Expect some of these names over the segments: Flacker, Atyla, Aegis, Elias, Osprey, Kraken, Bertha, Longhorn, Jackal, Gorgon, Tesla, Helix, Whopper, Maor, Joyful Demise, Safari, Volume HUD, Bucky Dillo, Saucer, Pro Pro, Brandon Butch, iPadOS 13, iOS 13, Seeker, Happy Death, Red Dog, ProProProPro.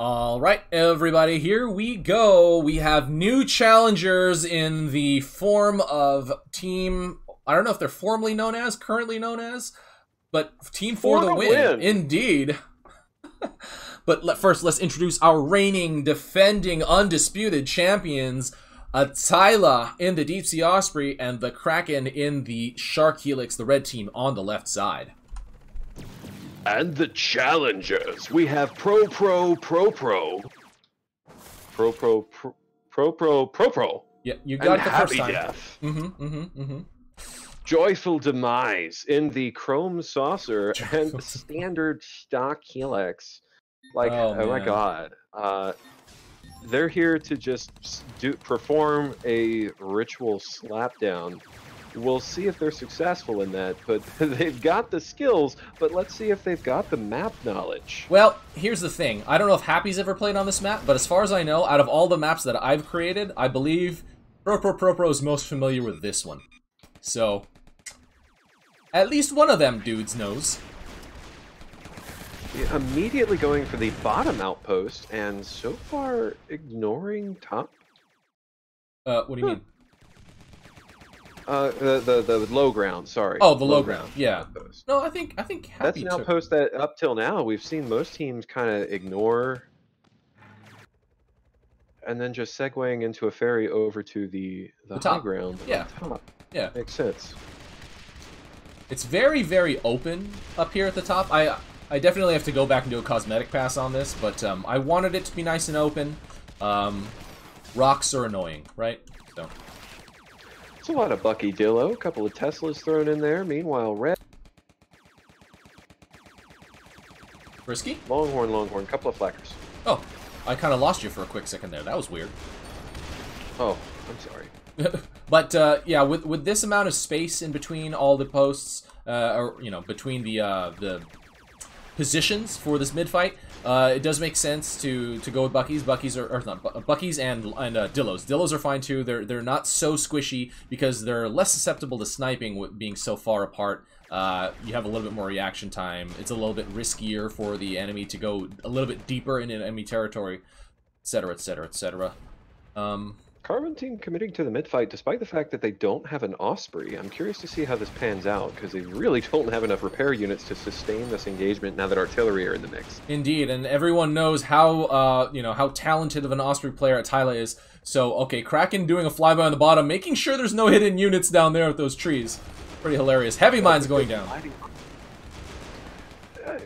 Alright, everybody, here we go. We have new challengers in the form of Team... I don't know if they're formerly known as, currently known as, but Team For the win, indeed. But first, let's introduce our reigning, defending, undisputed champions, Atyla in the Deep Sea Osprey and the Kraken in the Shark Helix, the red team on the left side. And the challengers, we have Pro Pro. Yeah, you got it the first time. Happy Death. Joyful Demise in the Chrome Saucer and standard stock Helix. Like, oh my god. They're here to just perform a ritual slapdown. We'll see if they're successful in that, but they've got the skills, but let's see if they've got the map knowledge. Well, here's the thing. I don't know if Happy's ever played on this map, but as far as I know, out of all the maps that I've created, I believe Pro Pro is most familiar with this one. So, at least one of them dudes knows. Immediately going for the bottom outpost, and so far ignoring top. What do you mean? The low ground, sorry. Oh, the low ground. Yeah. Outpost. No, I think Happy that's an outpost that up till now we've seen most teams kind of ignore, and then just segueing into a ferry over to the high ground. Yeah. Top. Yeah. Makes sense. It's very, very open up here at the top. I definitely have to go back and do a cosmetic pass on this, but I wanted it to be nice and open. Rocks are annoying, right? So. It's a lot of Bucky Dillo, a couple of Teslas thrown in there. Meanwhile, Red... Risky? Longhorn, couple of Flackers. Oh, I kind of lost you for a quick second there. That was weird. Oh, I'm sorry. But, yeah, with this amount of space in between all the posts, or, you know, between the positions for this mid-fight, it does make sense to go with Bucky's. Bucky's are Bucky's and Dillos. Dillos are fine too. They're not so squishy because they're less susceptible to sniping with being so far apart. You have a little bit more reaction time. It's a little bit riskier for the enemy to go a little bit deeper in enemy territory, etc., etc., etc. Carbon team committing to the mid-fight despite the fact that they don't have an Osprey. I'm curious to see how this pans out, because they really don't have enough repair units to sustain this engagement now that artillery are in the mix. Indeed, and everyone knows how, you know, how talented of an Osprey player Atyla is. So, okay, Kraken doing a flyby on the bottom, making sure there's no hidden units down there with those trees. Pretty hilarious. Heavy mines going down.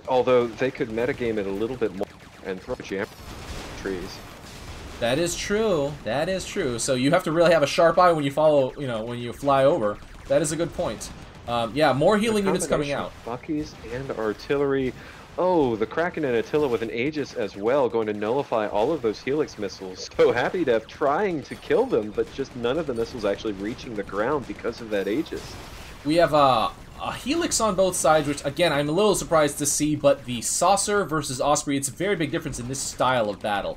Although, they could metagame it a little bit more and throw jam trees. That is true. That is true. So you have to really have a sharp eye when you follow, you know, when you fly over. That is a good point. Yeah, more healing units coming out. Buckies and artillery. Oh, the Kraken and Atyla with an Aegis as well, going to nullify all of those Helix missiles. So Happy Death trying to kill them, but just none of the missiles actually reaching the ground because of that Aegis. We have a Helix on both sides, which again I'm a little surprised to see, but the Saucer versus Osprey, it's a very big difference in this style of battle.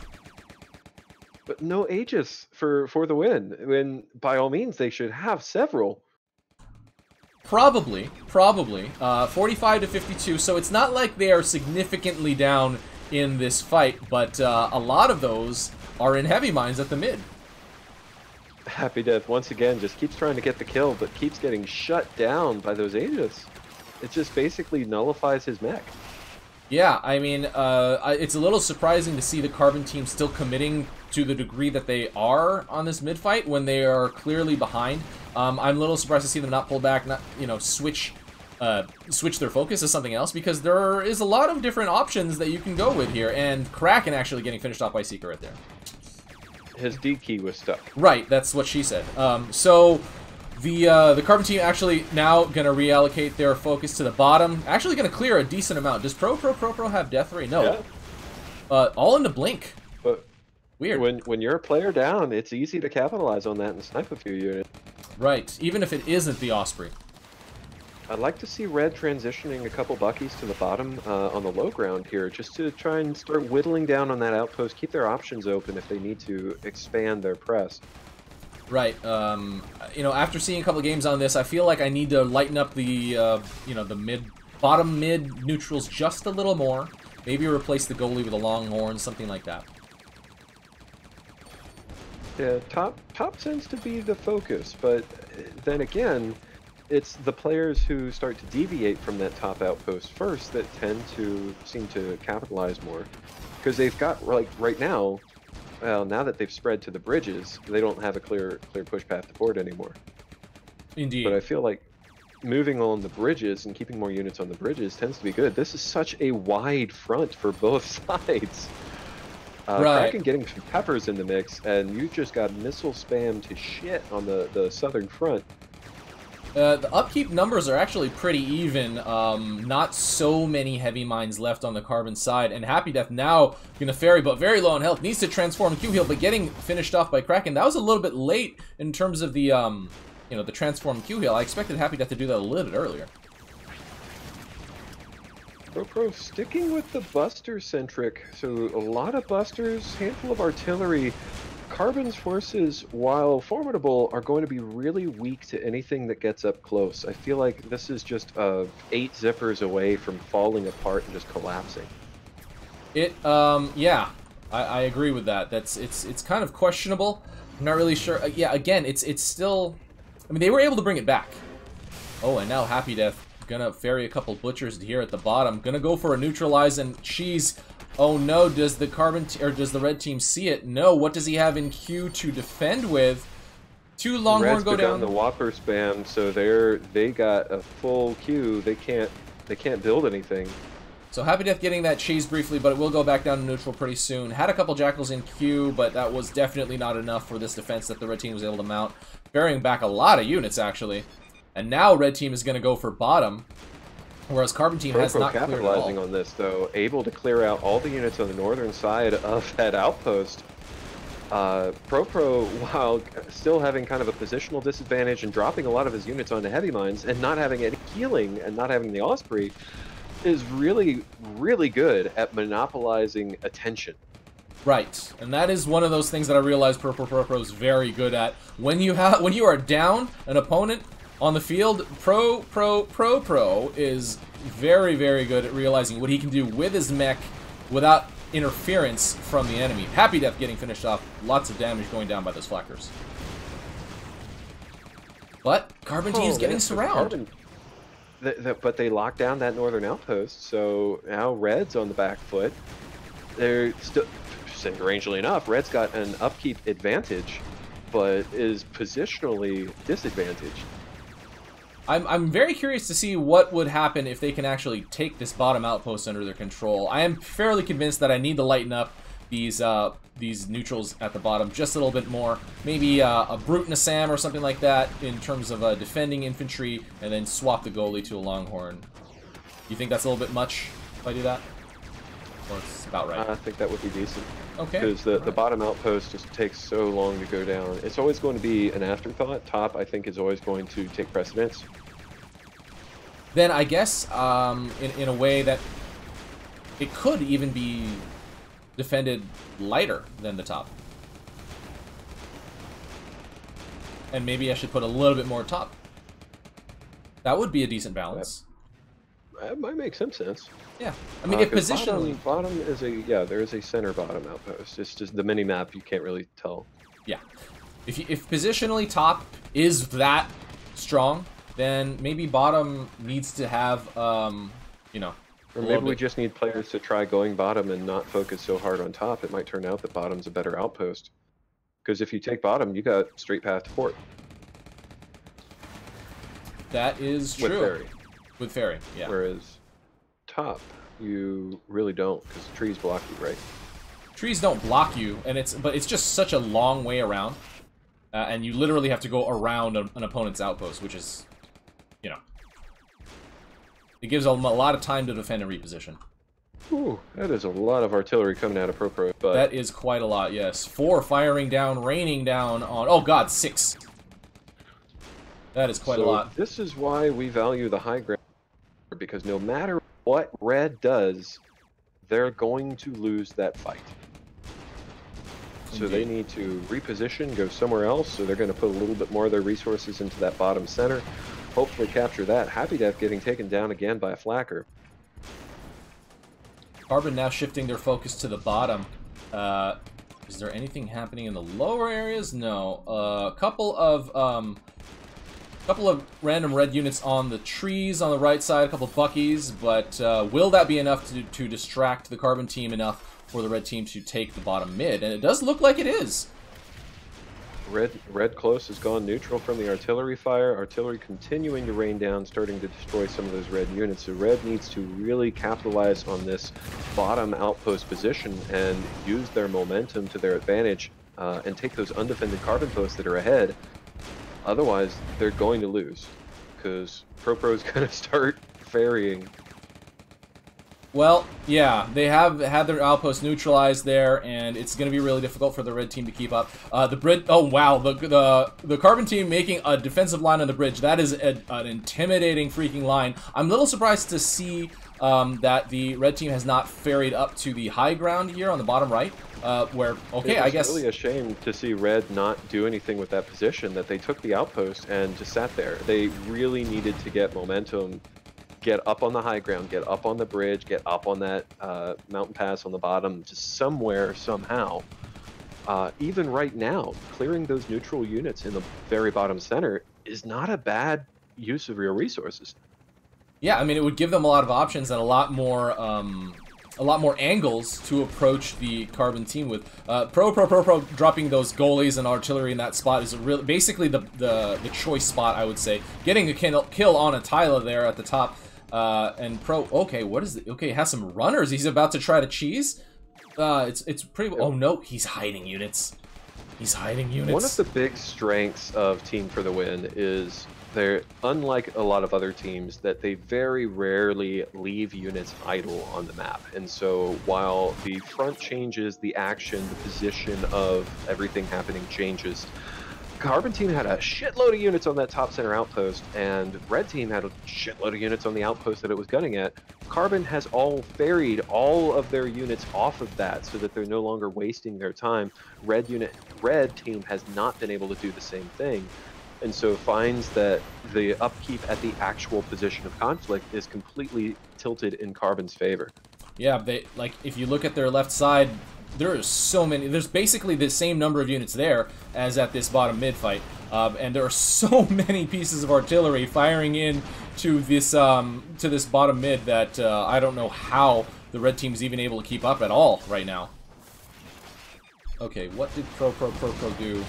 But no Aegis for the win, when by all means they should have several. Probably. 45 to 52, so it's not like they are significantly down in this fight, but a lot of those are in heavy mines at the mid. Happy Death, once again, just keeps trying to get the kill, but keeps getting shut down by those Aegis. It just basically nullifies his mech. Yeah, I mean, it's a little surprising to see the Carbon team still committing to the degree that they are on this mid-fight when they are clearly behind. I'm a little surprised to see them not pull back, not, you know, switch their focus to something else, because there is a lot of different options that you can go with here, and Kraken actually getting finished off by Seeker right there. His D key was stuck. Right, that's what she said. So... The Carbon team actually now going to reallocate their focus to the bottom. Actually going to clear a decent amount. Does Pro Pro have death rate? No. Yeah. All in the blink. But weird. When you're a player down, it's easy to capitalize on that and snipe a few units. Right. Even if it isn't the Osprey. I'd like to see Red transitioning a couple Buckies to the bottom on the low ground here, just to try and start whittling down on that outpost, keep their options open if they need to expand their press. Right, you know, after seeing a couple of games on this, I feel like I need to lighten up the, you know, the bottom mid neutrals just a little more. Maybe replace the goalie with a Longhorn, something like that. Yeah, top tends to be the focus, but then again, it's the players who start to deviate from that top outpost first that tend to seem to capitalize more. Because they've got, like, right now, well, now that they've spread to the bridges, they don't have a clear push path to port anymore. Indeed. But I feel like moving on the bridges and keeping more units on the bridges tends to be good. This is such a wide front for both sides. Right. Kraken getting some peppers in the mix, and you've just got missile spam to shit on the southern front. The upkeep numbers are actually pretty even. Not so many heavy mines left on the carbon side, and Happy Death now gonna ferry, but very low on health. Needs to transform Q heal, but getting finished off by Kraken. That was a little bit late in terms of the you know, the transform Q heal. I expected Happy Death to do that a little bit earlier. Pro sticking with the buster centric, so a lot of busters, handful of artillery. Carbon's forces, while formidable, are going to be really weak to anything that gets up close. I feel like this is just 8 zippers away from falling apart and just collapsing. It, yeah, I agree with that. That's it's kind of questionable. I'm not really sure. Yeah, again, it's still. I mean, they were able to bring it back. Oh, and now Happy Death gonna ferry a couple butchers here at the bottom. Gonna go for a neutralize and cheese. Oh no, does the Carbon or does the red team see it? No, what does he have in queue to defend with? Two Longhorn go down. The Whopper spam, so they got a full queue. They can't build anything. So Happy Death getting that cheese briefly, but it will go back down to neutral pretty soon. Had a couple Jackals in queue, but that was definitely not enough for this defense that the red team was able to mount. Burying back a lot of units actually. And now red team is gonna go for bottom. Whereas Carbon team has not cleared at all. Capitalizing on this, though, able to clear out all the units on the northern side of that outpost. Pro Pro, while still having kind of a positional disadvantage and dropping a lot of his units onto heavy mines and not having any healing and not having the Osprey, is really, really good at monopolizing attention. Right, and that is one of those things that I realized Pro Pro is very good at. When you are down an opponent on the field, Pro Pro is very, very good at realizing what he can do with his mech without interference from the enemy. Happy Death getting finished off. Lots of damage going down by those Flackers. But Carbon team's getting surrounded. But they locked down that northern outpost, so now Red's on the back foot. They're still, strangely enough, Red's got an upkeep advantage, but is positionally disadvantaged. I'm very curious to see what would happen if they can actually take this bottom outpost under their control. I am fairly convinced that I need to lighten up these neutrals at the bottom just a little bit more. Maybe a Brute Nassam or something like that in terms of defending infantry, and then swap the goalie to a Longhorn. You think that's a little bit much if I do that? Or it's about right? I think that would be decent. Okay. Because the bottom outpost just takes so long to go down. It's always going to be an afterthought. Top, I think, is always going to take precedence. Then I guess, in a way that it could even be defended lighter than the top. And maybe I should put a little bit more top. That would be a decent balance. That might make some sense. Yeah, I mean, if positionally... Bottom is a... Yeah, there is a center bottom outpost. It's just the mini-map, you can't really tell. Yeah. If positionally top is that strong, then maybe bottom needs to have, you know... Or maybe we just need players to try going bottom and not focus so hard on top. It might turn out that bottom's a better outpost. Because if you take bottom, you got straight path to port. That is true. With ferry. With ferry, yeah. Whereas top, you really don't, because trees block you, right? Trees don't block you, and but it's just such a long way around, and you literally have to go around an opponent's outpost, which is, you know, it gives a lot of time to defend and reposition. Ooh, that is a lot of artillery coming out of Pro Pro. But that is quite a lot, yes. 4 firing down, raining down on. Oh God, 6. That is quite a lot. This is why we value the high ground, because no matter what Red does, they're going to lose that fight. Indeed. So they need to reposition, go somewhere else, so they're going to put a little bit more of their resources into that bottom center, hopefully capture that. Happy Death getting taken down again by a Flacker. Carbon now shifting their focus to the bottom. Is there anything happening in the lower areas? No. A couple of random red units on the trees on the right side, a couple of Buckies, but will that be enough to distract the Carbon team enough for the red team to take the bottom mid? And it does look like it is. Red close has gone neutral from the artillery fire. Artillery continuing to rain down, starting to destroy some of those red units. So red needs to really capitalize on this bottom outpost position and use their momentum to their advantage and take those undefended Carbon posts that are ahead. Otherwise, they're going to lose because Pro is going to start ferrying. Well, yeah, they have had their outpost neutralized there, and it's going to be really difficult for the red team to keep up. Oh wow, the Carbon team making a defensive line on the bridge. That is an intimidating freaking line. I'm a little surprised to see that the red team has not ferried up to the high ground here on the bottom right. It's really a shame to see red not do anything with that position. That they took the outpost and just sat there. They really needed to get momentum. Get up on the high ground, get up on the bridge, get up on that mountain pass on the bottom, just somewhere, somehow. Even right now, clearing those neutral units in the very bottom center is not a bad use of your resources. Yeah, I mean, it would give them a lot of options and a lot more angles to approach the Carbon team with. Pro dropping those goalies and artillery in that spot is basically the choice spot, I would say. Getting a kill on Atyla there at the top. And Pro, okay, what is it? Okay, it has some runners. He's about to try to cheese. It's pretty. Oh no, he's hiding units. He's hiding units. One of the big strengths of Team for the Win is they're unlike a lot of other teams that they very rarely leave units idle on the map. And so while the front changes, the action, the position of everything happening changes. Carbon team had a shitload of units on that top center outpost, and red team had a shitload of units on the outpost that it was gunning at. Carbon has all ferried all of their units off of that so that they're no longer wasting their time. Red team has not been able to do the same thing, and so finds that the upkeep at the actual position of conflict is completely tilted in Carbon's favor. Yeah, they, like, if you look at their left side, there are so many. There's basically the same number of units there as at this bottom mid fight, and there are so many pieces of artillery firing in to this bottom mid that I don't know how the red team's even able to keep up at all right now. Okay, what did Pro do?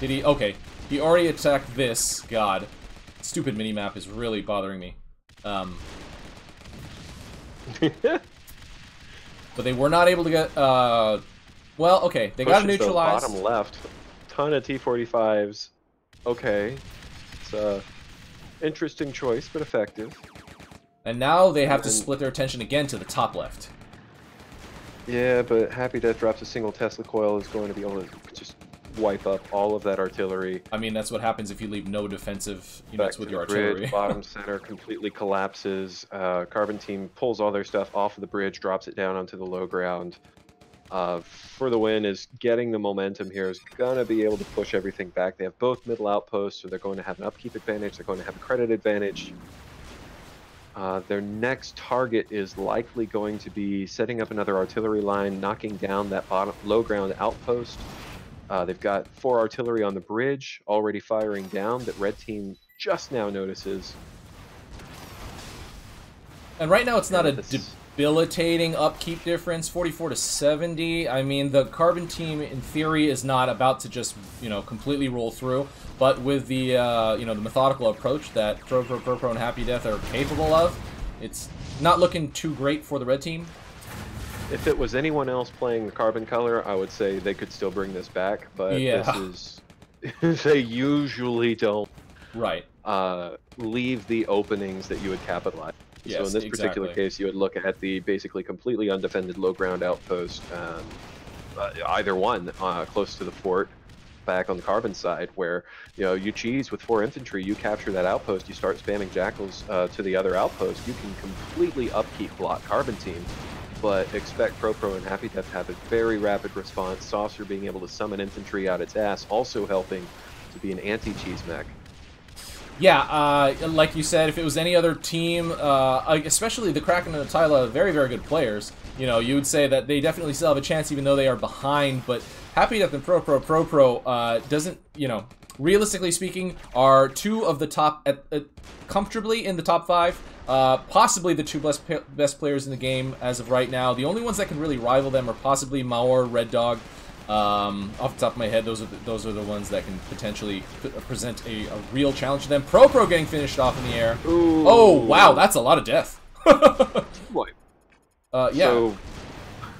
Did he? Okay, he already attacked this. God, stupid minimap is really bothering me. But they were not able to get, well, okay, they got neutralized. Bottom left, ton of T-45s. Okay, it's an interesting choice, but effective. And now they have to split their attention again to the top left. Yeah, but Happy Death drops a single Tesla coil, is going to be able to just wipe up all of that artillery. I mean, that's what happens if you leave no defensive units with your artillery. Bridge, bottom center completely collapses. Carbon team pulls all their stuff off of the bridge, drops it down onto the low ground. For the Win is getting the momentum here, is going to be able to push everything back. They have both middle outposts, so they're going to have an upkeep advantage. They're going to have a credit advantage. Their next target is likely going to be setting up another artillery line, knocking down that bottom low ground outpost. They've got 4 artillery on the bridge, already firing down, that red team just now notices. And right now it's not a debilitating upkeep difference, 44 to 70. I mean, the Carbon team, in theory, is not about to just, you know, completely roll through. But with the, you know, the methodical approach that Pro and Happy Death are capable of, it's not looking too great for the red team. If it was anyone else playing the Carbon color, I would say they could still bring this back, but yeah. They usually don't leave the openings that you would capitalize. Yes, so in this particular case, you would look at the basically completely undefended low ground outpost, either one close to the fort, back on the Carbon side, where, you know, you cheese with 4 infantry, you capture that outpost, you start spamming Jackals to the other outpost, you can completely upkeep block Carbon team. But expect Pro and Happy Death to have a very rapid response. Saucer being able to summon infantry out its ass, also helping to be an anti-cheese mech. Yeah, like you said, if it was any other team, especially the Kraken and Atyla, very, very good players. you know, you would say that they definitely still have a chance even though they are behind, but Happy Death and Pro Pro doesn't, you know, realistically speaking, are two of the top, comfortably in the top five, possibly the two best players in the game as of right now. The only ones that can really rival them are possibly Maor, Red Dog. Off the top of my head, those are the ones that can potentially present a real challenge to them. Pro Pro getting finished off in the air. Ooh. Oh wow, that's a lot of death. Yeah.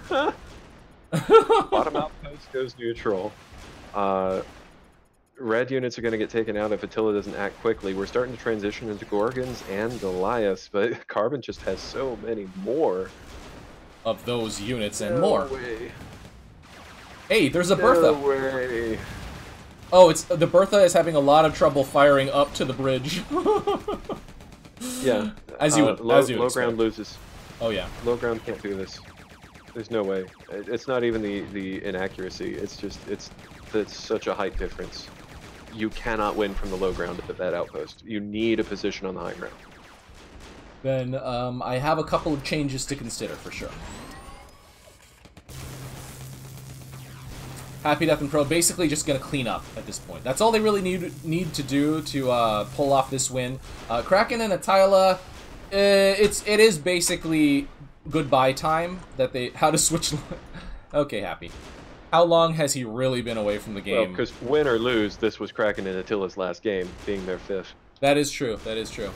So, bottom outpost goes neutral. Red units are going to get taken out if Atyla doesn't act quickly. We're starting to transition into Gorgons and Elias, but Carbon just has so many more of those units and more. Way. Hey, there's a Bertha. Way. Oh, it's the Bertha is having a lot of trouble firing up to the bridge. Yeah, as you would expect. Ground loses. Oh yeah, low ground can't do this. There's no way. It's not even the inaccuracy. It's just it's such a height difference. You cannot win from the low ground at that outpost. You need a position on the high ground. Then I have a couple of changes to consider for sure. Happy Death and Pro basically just going to clean up at this point. That's all they really need to do to pull off this win. Kraken and Atyla, it is basically goodbye time. That they how to switch. Okay, Happy. How long has he really been away from the game? Well, because win or lose, this was Kraken and Attila's last game, being their fifth. That is true. That is true.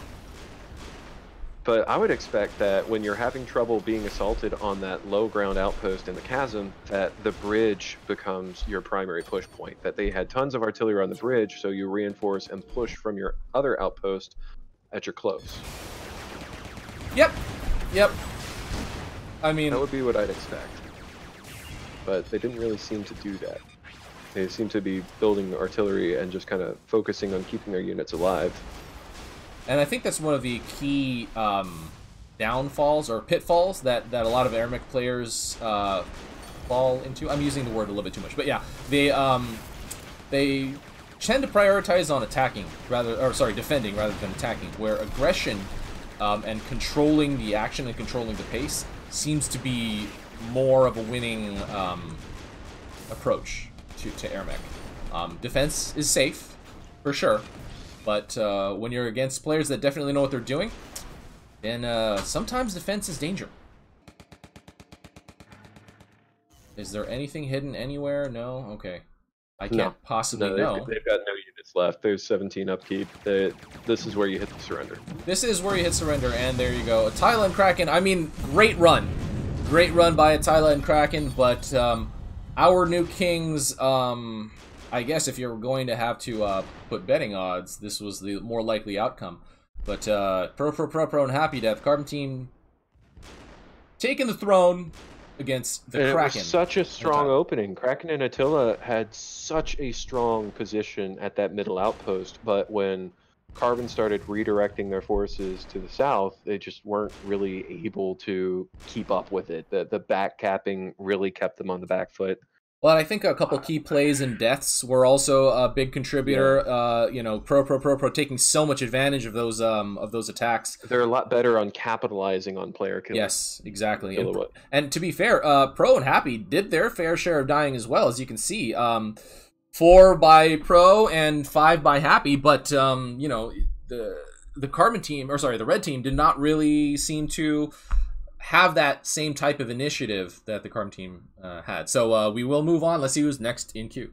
But I would expect that when you're having trouble being assaulted on that low ground outpost in the chasm, that the bridge becomes your primary push point. That they had tons of artillery on the bridge, so you reinforce and push from your other outpost at your close. Yep. Yep. I mean... that would be what I'd expect. But they didn't really seem to do that. They seem to be building artillery and just kind of focusing on keeping their units alive. And I think that's one of the key downfalls or pitfalls that a lot of Aramec players fall into. I'm using the word a little bit too much, but yeah, they tend to prioritize on attacking defending rather than attacking, where aggression and controlling the action and controlling the pace seems to be more of a winning approach to Aramec. Defense is safe for sure. But when you're against players that definitely know what they're doing, then sometimes defense is danger. Is there anything hidden anywhere? No? Okay. I can't possibly know. They've got no units left. There's 17 upkeep. This is where you hit the surrender. This is where you hit surrender, and there you go. Atyla and Kraken, I mean, great run. Great run by Atyla and Kraken, but our new Kings... I guess if you're going to have to put betting odds, this was the more likely outcome. But Pro Pro and Happy Death, Carbon Team taking the throne against the Kraken. It was such a strong opening. Kraken and Atyla had such a strong position at that middle outpost, but when Carbon started redirecting their forces to the south, they just weren't really able to keep up with it. The back capping really kept them on the back foot. Well, I think a couple key plays and deaths were also a big contributor. Yeah. You know, Pro Pro taking so much advantage of those attacks. They're a lot better on capitalizing on player kills. Yes, exactly. And to be fair, Pro and Happy did their fair share of dying as well, as you can see. 4 by Pro and 5 by Happy, but you know, the Carbon Team, or sorry, the Red Team did not really seem to have that same type of initiative that the Carbon Team had. So we will move on. Let's see who's next in queue.